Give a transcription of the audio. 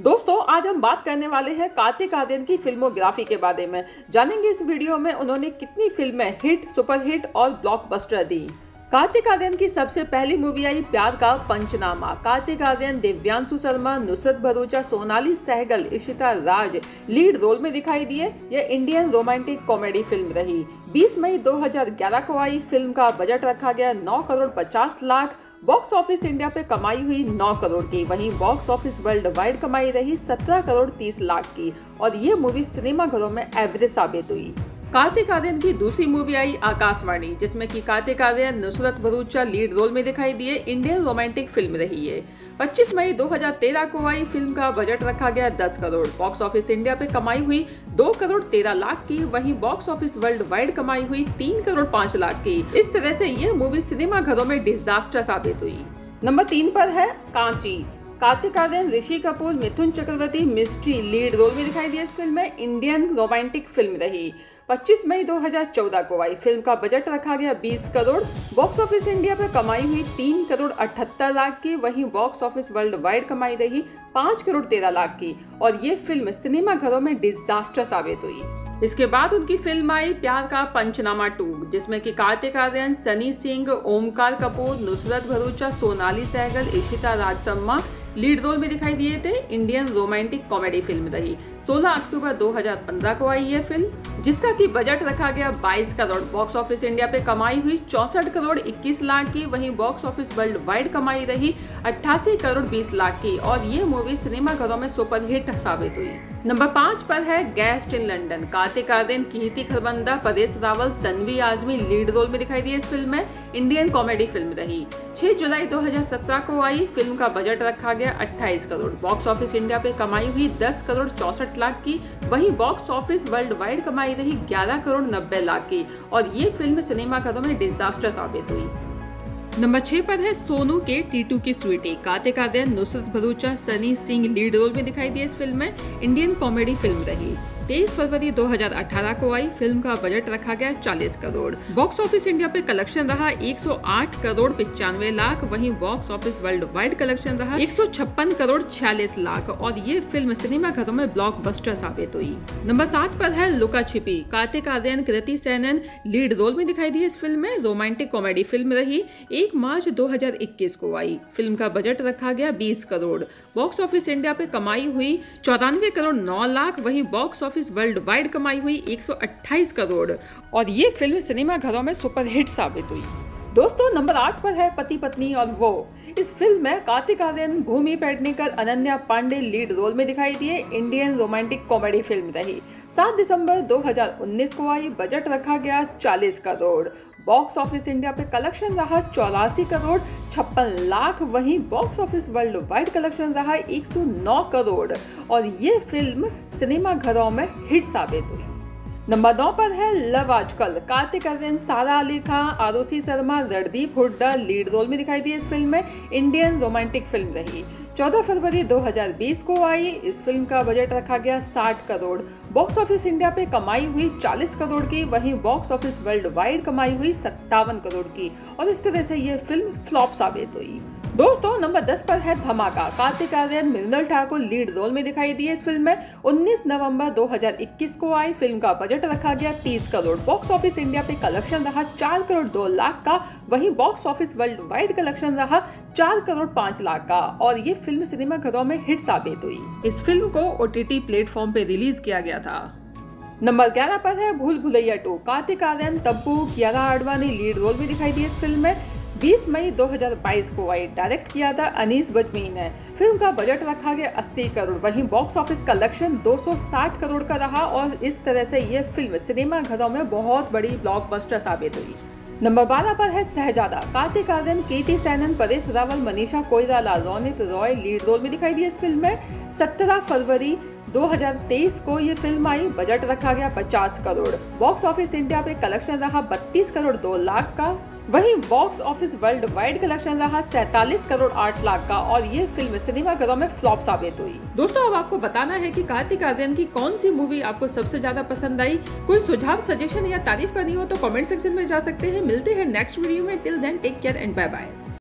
दोस्तों आज हम बात करने वाले हैं कार्तिक आर्यन की फिल्मोग्राफी के बारे में। जानेंगे इस वीडियो में उन्होंने कितनी फिल्में हिट, सुपरहिट और ब्लॉकबस्टर दी। कार्तिक आर्यन की सबसे पहली मूवी आई प्यार का पंचनामा। कार्तिक आर्यन, देव्यांशु शर्मा, नुसरत भरूचा, सोनाली सहगल, इशिता राज लीड रोल में दिखाई दिए। यह इंडियन रोमांटिक कॉमेडी फिल्म रही। 20 मई 2011 को आई। फिल्म का बजट रखा गया 9 crore 50 lakh. Box office India पे कमाई हुई 9 करोड़ की। वहीं बॉक्स ऑफिस वर्ल्ड वाइड कमाई रही 17 करोड़ 30 लाख की और ये मूवी सिनेमाघरों में एवरेज साबित हुई। कार्तिक आर्यन की दूसरी मूवी आई आकाशवाणी, जिसमें कि कार्तिक आर्यन, नुसरत भरूचा लीड रोल में दिखाई दिए। इंडियन रोमांटिक फिल्म रही है। 25 मई 2013 को आई। फिल्म का बजट रखा गया 10 करोड़। बॉक्स ऑफिस इंडिया पे कमाई हुई 2 करोड़ 13 लाख की। वहीं बॉक्स ऑफिस वर्ल्ड वाइड कमाई हुई 3 करोड़ 5 लाख की। इस तरह से ये मूवी सिनेमाघरों में डिजास्टर साबित हुई। नंबर 3 पर है कांची। कार्तिक आर्यन, ऋषि कपूर, मिथुन चक्रवर्ती मिस्ट्री लीड रोल में दिखाई दिए। इस फिल्म में इंडियन रोमांटिक फिल्म रही। 25 मई 2014 को आई। फिल्म का बजट रखा गया 20 करोड़। बॉक्स ऑफिस इंडिया पर कमाई हुई 3 करोड़ 78 लाख की। वहीं बॉक्स ऑफिस वर्ल्ड वाइड कमाई रही 5 करोड़ 13 लाख की और ये फिल्म सिनेमाघरों में डिजास्टर साबित हुई। इसके बाद उनकी फिल्म आई प्यार का पंचनामा 2, जिसमें कि कार्तिक आर्यन, सनी सिंह, ओमकार कपूर, नुसरत भरूचा, सोनाली सहगल, इशिता राज लीड रोल में दिखाई दिए थे। इंडियन रोमांटिक कॉमेडी फिल्म रही। 16 अक्टूबर 2015 को आई ये फिल्म, जिसका कि बजट रखा गया 22 करोड़। बॉक्स ऑफिस इंडिया पे कमाई हुई 64 करोड़ 21 लाख की। वहीं बॉक्स ऑफिस वर्ल्ड वाइड कमाई रही 88 करोड़ 20 लाख की और ये मूवी सिनेमाघरों में सुपरहिट साबित हुई। नंबर 5 पर है guest in London. Kartik Aaryan, Kriti Kharbanda, Paresh Rawal, Tanvi Azmi lead role में दिखाई दिए। इस फिल्म में इंडियन कॉमेडी फिल्म रही। 6 जुलाई 2017 को आई। फिल्म का बजट रखा गया 28 करोड़। बॉक्स ऑफिस इंडिया पे कमाई हुई 10 करोड़ 64 लाख की। वहीं बॉक्स ऑफिस वर्ल्ड वाइड कमाई रही 11 करोड़ 90 लाख की और ये फिल्म सिनेमाघरों में डिजास्टर साबित हुई। नंबर 6 पर है सोनू के टीटू की स्वीटी। कार्तिक आर्यन, नुसरत भरूचा, सनी सिंह लीड रोल में दिखाई दिए। इस फिल्म में इंडियन कॉमेडी फिल्म रही। 23 फरवरी 2018 को आई। फिल्म का बजट रखा गया 40 करोड़। बॉक्स ऑफिस इंडिया पे कलेक्शन रहा 108 करोड़ 95 लाख। वहीं box office world wide collection रहा 156 करोड़ 46 लाख और ये फिल्म सिनेमाघरों में ब्लॉकबस्टर साबित हुई। नंबर 7 पर है लुका छिपी। कार्तिक आर्यन, कृति सेनन लीड रोल में दिखाई दी। इस फिल्म में रोमांटिक कॉमेडी फिल्म रही। 1 मार्च 2021 को आई। फिल्म का बजट रखा गया 20 करोड़। बॉक्स ऑफिस इंडिया पे कमाई हुई 94 करोड़ 9 लाख। वहीं बॉक्स ऑफिस वर्ल्ड वाइड कमाई हुई 128 करोड़ और ये फिल्म सिनेमाघरों में सुपरहिट साबित हुई। दोस्तों नंबर 8 पर है पति पत्नी और वो। इस फिल्म में कार्तिक आर्यन, भूमि पैटने, अनन्या पांडे लीड रोल में दिखाई दिए। इंडियन रोमांटिक कॉमेडी फिल्म रही। 7 दिसंबर 2019 को आई। बजट रखा गया 40 करोड़। बॉक्स ऑफिस इंडिया पे कलेक्शन रहा 84 करोड़ 56 लाख। वहीं box office world wide collection रहा 109 करोड़ और ये फिल्म सिनेमाघरों में हिट साबित हुई। नंबर 9 पर है लव आजकल। कार्तिक आर्यन, सारा अली खां, आरोसी शर्मा, रणदीप हुडा लीड रोल में दिखाई दी। इस फिल्म में इंडियन रोमांटिक फिल्म रही। 14 फरवरी 2020 को आई। इस फिल्म का बजट रखा गया 60 करोड़। बॉक्स ऑफिस इंडिया पे कमाई हुई 40 करोड़ की। वहीं बॉक्स ऑफिस वर्ल्ड वाइड कमाई हुई 57 करोड़ की और इस तरह से ये फिल्म फ्लॉप साबित हुई। दोस्तों नंबर 10 पर है धमाका। कार्तिक आर्यन, मिनल ठाकुर लीड रोल में दिखाई दिए। इस फिल्म में 19 नवंबर 2021 को आई। फिल्म का बजट रखा गया 30 करोड़। बॉक्स ऑफिस इंडिया पे कलेक्शन रहा 4 करोड़ 2 लाख का। वहीं box office world wide collection रहा 4 करोड़ 5 लाख का और ये फिल्म सिनेमाघरों में हिट साबित हुई। इस फिल्म को OTT प्लेटफॉर्म पे रिलीज किया गया था। नंबर 11 पर है भूल भुलैया 2। कार्तिक आर्यन, तब्बू, कियारा आडवाणी लीड रोल में दिखाई दिए। इस फिल्म में 20 मई 2022 को आई। डायरेक्ट किया था अनीस बटमीन ने। फिल्म का बजट रखा गया 80 करोड़। वहीं बॉक्स ऑफिस कलेक्शन 260 करोड़ का रहा और इस तरह से ये फिल्म सिनेमाघरों में बहुत बड़ी ब्लॉकबस्टर साबित हुई। नंबर 12 पर है शहजादा। कार्तिक आर्यन, कीर्ति सेनन, परेश रावल, मनीषा कोइराला, रौनित रॉय लीड रोल में दिखाई दी। इस फिल्म में 17 फरवरी 2023 को ये फिल्म आई। बजट रखा गया 50 करोड़। बॉक्स ऑफिस इंडिया पे कलेक्शन रहा 32 करोड़ 2 लाख का। वहीं box office world wide collection रहा 47 करोड़ 8 लाख का और ये फिल्म सिनेमाघरों में फ्लॉप साबित हुई। दोस्तों अब आपको बताना है कि कार्तिक आर्यन की कौन सी मूवी आपको सबसे ज्यादा पसंद आई। कोई सुझाव, सजेशन या तारीफ करनी हो तो कॉमेंट सेक्शन में जा सकते हैं। मिलते हैं नेक्स्ट वीडियो में। Till then take care and bye bye.